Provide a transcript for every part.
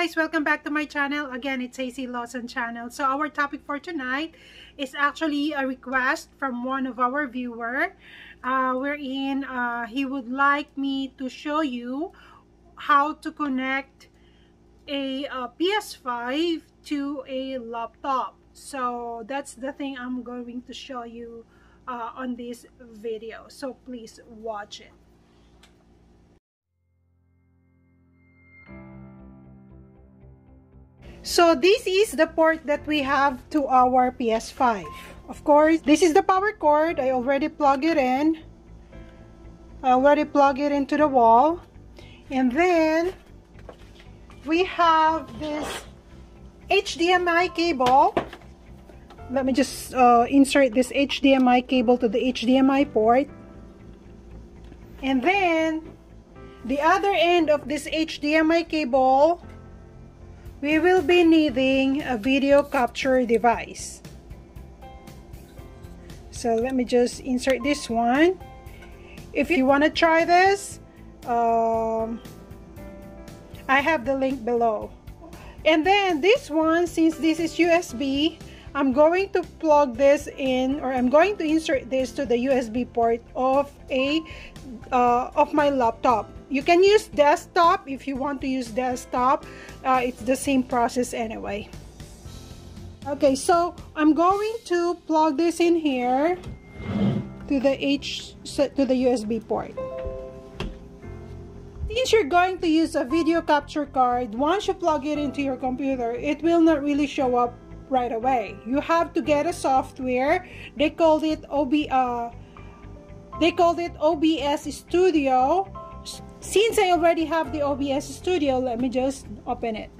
guys, welcome back to my channel. Again, it's AC Lawson channel. So our topic for tonight is actually a request from one of our viewer, wherein he would like me to show you how to connect a PS5 to a laptop. So that's the thing I'm going to show you on this video. So please watch it. So this is the port that we have to our PS5. Of course, this is the power cord. I already plug it in. I already plug it into the wall. And then we have this HDMI cable. Let me just insert this HDMI cable to the HDMI port. And then the other end of this HDMI cable, we will be needing a video capture device. So let me just insert this one. If you want to try this, I have the link below. And then this one, since this is USB, I'm going to plug this in, or I'm going to insert this to the USB port of my laptop. You can use desktop if you want to use desktop. It's the same process anyway. Okay, so I'm going to plug this in here to the USB port. Since you're going to use a video capture card, once you plug it into your computer, it will not really show up right away. You have to get a software. They called it OBS Studio. Since I already have the OBS Studio, let me just open it.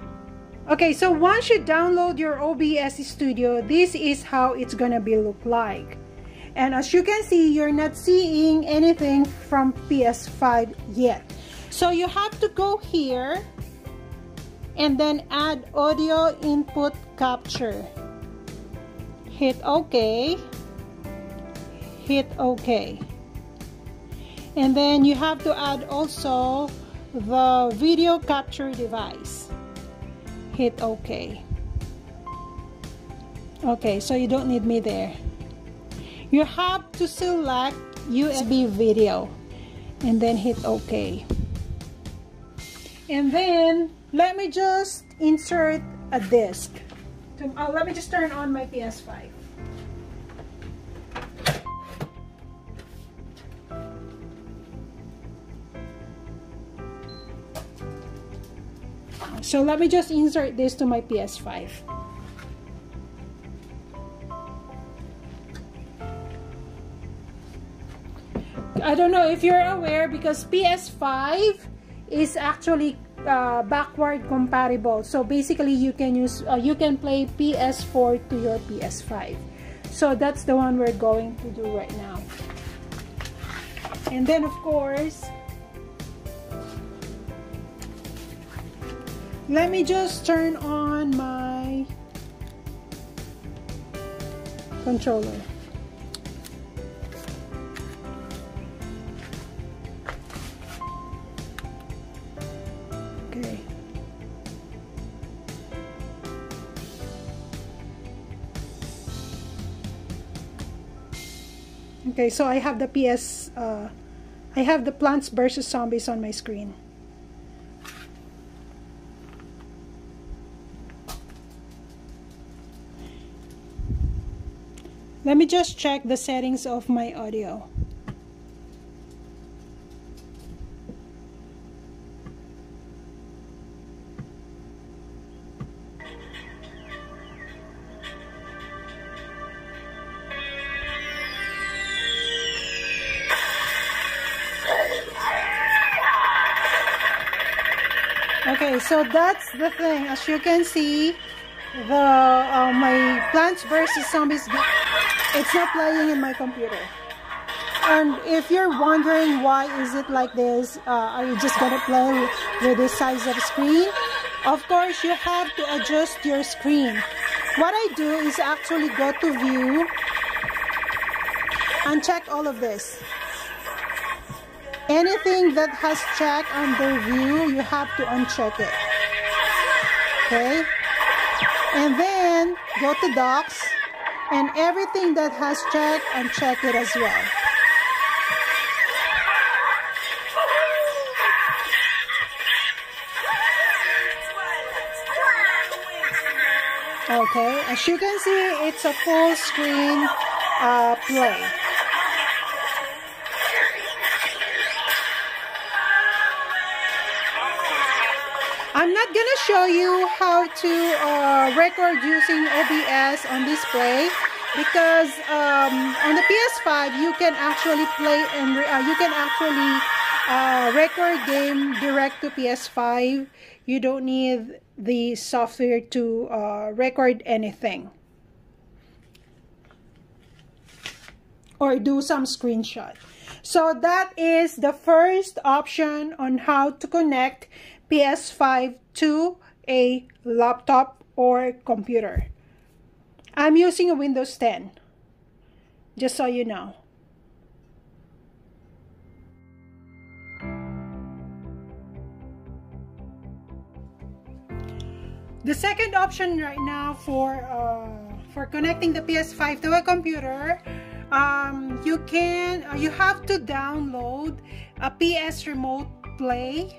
Okay, so once you download your OBS Studio, this is how it's gonna look like. And as you can see, you're not seeing anything from PS5 yet. So you have to go here and then add audio input capture. Hit OK. Hit OK. And then you have to add also the video capture device. Hit OK. Okay, so you don't need me there. You have to select USB video and then hit OK. And then let me just insert a disc. Let me just turn on my PS5. So let me just insert this to my PS5. I don't know if you're aware, because PS5 is actually backward compatible. So basically you can use play PS4 to your PS5. So that's the one we're going to do right now. And then of course, let me just turn on my controller. Okay. Okay, so I have the Plants vs. Zombies on my screen. Let me just check the settings of my audio. Okay, so that's the thing. As you can see, the my Plants vs. Zombies, it's not playing in my computer. And if you're wondering why is it like this, are you just gonna play with this size of screen? Of course, you have to adjust your screen. What I do is actually go to view and check all of this. Anything that has check under view, you have to uncheck it. okay? And then go to docs and everything that has check, uncheck it as well. Okay, as you can see, it's a full screen play. I'm not gonna show you how to record using OBS on this play because on the PS5 you can actually play and you can actually record game direct to PS5. You don't need the software to record anything or do some screenshot. So that is the first option on how to connect PS5 to a laptop or computer. I'm using a Windows 10, just so you know. The second option right now for connecting the PS5 to a computer, you have to download a PS Remote Play.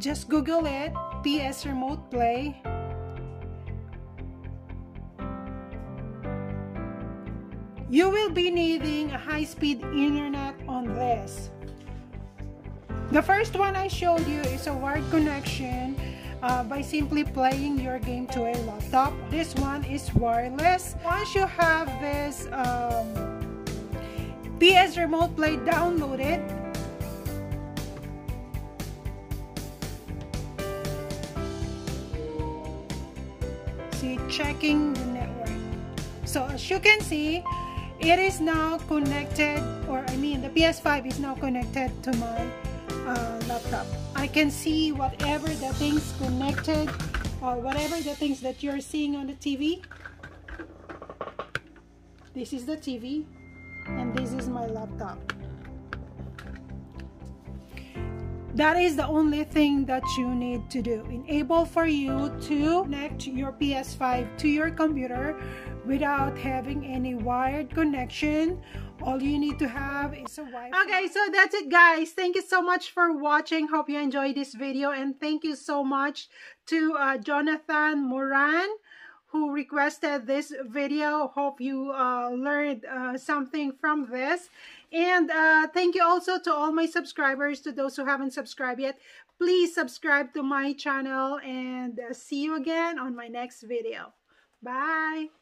Just Google it, PS Remote Play. You will be needing a high-speed internet on this. The first one I showed you is a wired connection by simply playing your game to a laptop. This one is wireless. Once you have this PS Remote Play downloaded, checking the network. So as you can see, it is now connected, or I mean the PS5 is now connected to my laptop. I can see whatever the things connected, or whatever the things that you're seeing on the TV. This is the TV and this is my laptop. That is the only thing that you need to do. Enable for you to connect your PS5 to your computer without having any wired connection. All you need to have is a Wi-Fi. Okay, so that's it, guys. Thank you so much for watching. Hope you enjoyed this video, and thank you so much to Jonathan Moran, who requested this video. Hope you learned something from this. And thank you also to all my subscribers, to those who haven't subscribed yet. Please subscribe to my channel, and see you again on my next video. Bye!